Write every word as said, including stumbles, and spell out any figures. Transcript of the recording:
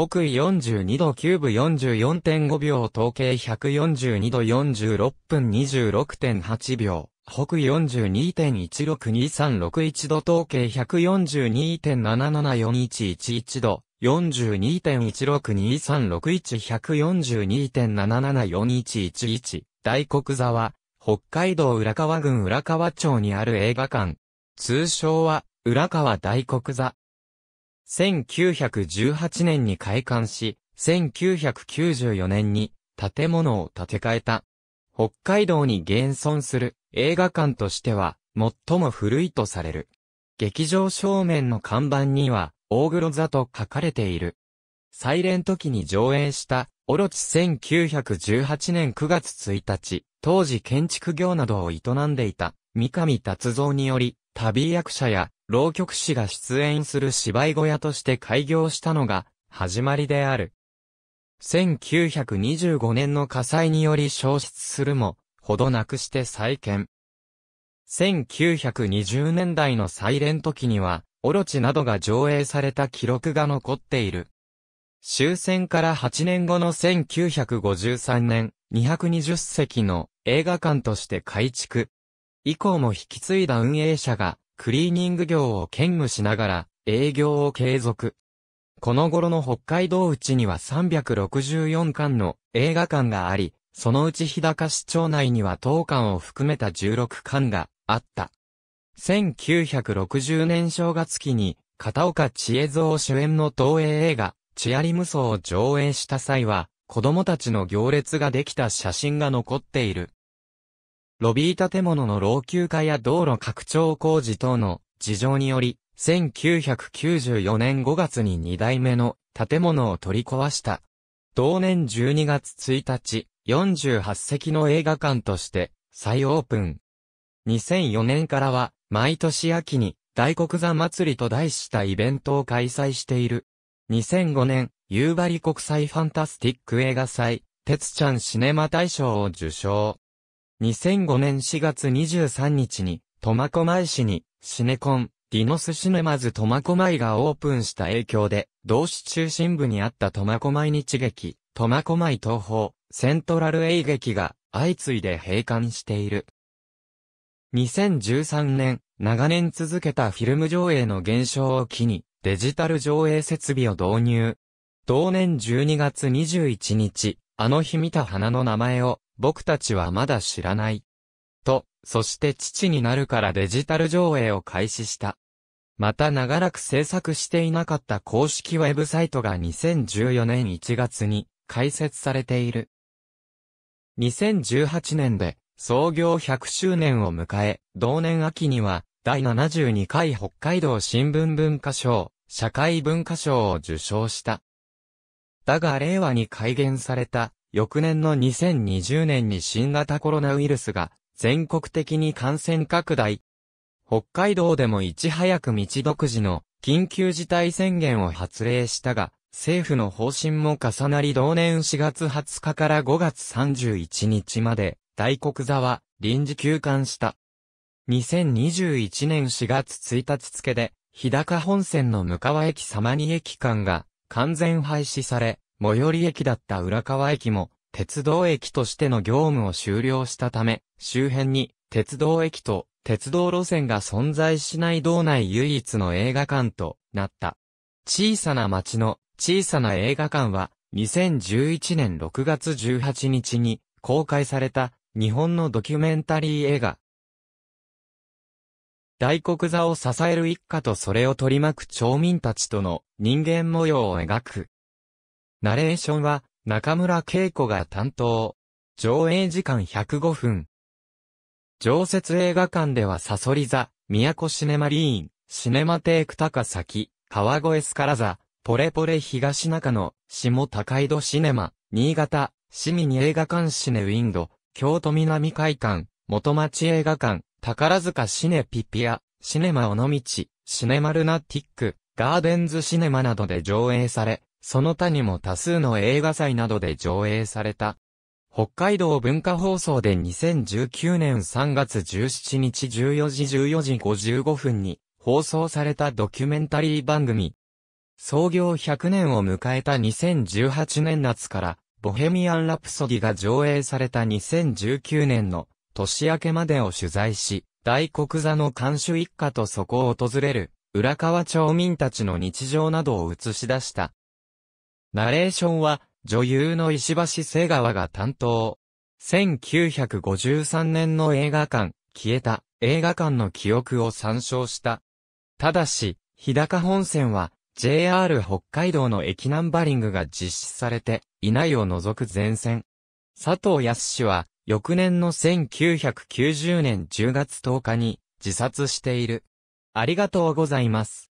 北緯よんじゅうにどきゅうぶ よんじゅうよんてんごびょう東経ひゃくよんじゅうにどよんじゅうろっぷん にじゅうろくてんはちびょう北緯 よんじゅうにてんいちろくにさんろくいち 度東経 ひゃくよんじゅうにてんなななよんいちいちいち 度 よんじゅうにてんいちろくにさんろくいち ひゃくよんじゅうにてんなななよんいちいちいち 大黒沢、北海道浦河郡浦河町にある映画館。通称は、浦河大黒座。せんきゅうひゃくじゅうはちねんに開館し、せんきゅうひゃくきゅうじゅうよねんに建物を建て替えた。北海道に現存する映画館としては、最も古いとされる。劇場正面の看板には、大黒座と書かれている。サイレント期に上演した、オロチせんきゅうひゃくじゅうはちねんくがつついたち、当時建築業などを営んでいた、三上達三により、旅役者や浪曲師が出演する芝居小屋として開業したのが、始まりである。せんきゅうひゃくにじゅうごねんの火災により焼失するも、ほどなくして再建。せんきゅうひゃくにじゅうねんだいのサイレント期には、オロチなどが上映された記録が残っている。終戦からはちねんごのせんきゅうひゃくごじゅうさんねん、にひゃくにじゅっせきの映画館として改築。以降も引き継いだ運営者がクリーニング業を兼務しながら営業を継続。この頃の北海道内にはさんびゃくろくじゅうよんかんの映画館があり、そのうち日高市町内にはとおかんを含めたじゅうろっかんがあった。せんきゅうひゃくろくじゅうねん正月期に片岡千恵蔵主演の東映映画、チアリ無双を上映した際は、子供たちの行列ができた写真が残っている。ロビー建物の老朽化や道路拡張工事等の事情により、せんきゅうひゃくきゅうじゅうよねんごがつににだいめの建物を取り壊した。同年じゅうにがつついたち、よんじゅうはっせきの映画館として再オープン。にせんよねんからは、毎年秋に大黒座祭りと題したイベントを開催している。にせんごねん、夕張国際ファンタスティック映画祭、てつちゃんシネマ大賞を受賞。にせんごねんしがつにじゅうさんにちに、苫小牧市に、シネコン、ディノスシネマズ苫小牧がオープンした影響で、同市中心部にあった苫小牧日劇、苫小牧東宝、セントラル映劇が、相次いで閉館している。にせんじゅうさんねん、長年続けたフィルム上映の減少を機に、デジタル上映設備を導入。同年じゅうにがつにじゅういちにち、あの日見た花の名前を僕たちはまだ知らない。と、そして父になるからデジタル上映を開始した。また長らく制作していなかった公式ウェブサイトがにせんじゅうよねんいちがつに開設されている。にせんじゅうはちねんで創業ひゃくしゅうねんを迎え、同年秋には、第ななじゅうにかい北海道新聞文化賞、社会文化賞を受賞した。だが令和に改元された、翌年のにせんにじゅうねんに新型コロナウイルスが全国的に感染拡大。北海道でもいち早く道独自の緊急事態宣言を発令したが、政府の方針も重なり同年しがつはつかからごがつさんじゅういちにちまで、大黒座は臨時休館した。にせんにじゅういちねんしがつついたち付で、日高本線の向川駅様に駅間が完全廃止され、最寄り駅だった浦河駅も鉄道駅としての業務を終了したため、周辺に鉄道駅と鉄道路線が存在しない道内唯一の映画館となった。小さな町の小さな映画館は、にせんじゅういちねんろくがつじゅうはちにちに公開された日本のドキュメンタリー映画。大黒座を支える一家とそれを取り巻く町民たちとの人間模様を描く。ナレーションは中村恵子が担当。上映時間ひゃくごふん。常設映画館ではさそり座、都シネマリーン、シネマテーク高崎、川越スカラ座、ポレポレ東中野、下高井戸シネマ、新潟、市民映画館シネウィンド、京都南会館、元町映画館、宝塚シネピピア、シネマ尾道、シネマルナティック、ガーデンズシネマなどで上映され、その他にも多数の映画祭などで上映された。北海道文化放送でにせんじゅうきゅうねんさんがつじゅうしちにちじゅうよじじゅうよじごじゅうごふんに放送されたドキュメンタリー番組。創業ひゃくねんを迎えたにせんじゅうはちねん夏から、ボヘミアン・ラプソディが上映されたにせんじゅうきゅうねんの年明けまでを取材し、大黒座の館主一家とそこを訪れる、浦河町民たちの日常などを映し出した。ナレーションは、女優の石橋瀬川が担当。せんきゅうひゃくごじゅうさんねんの映画館、消えた映画館の記憶を参照した。ただし、日高本線は、ジェイアール 北海道の駅ナンバリングが実施されていないを除く全線。佐藤康は翌年のせんきゅうひゃくきゅうじゅうねんじゅうがつとおかに自殺している。ありがとうございます。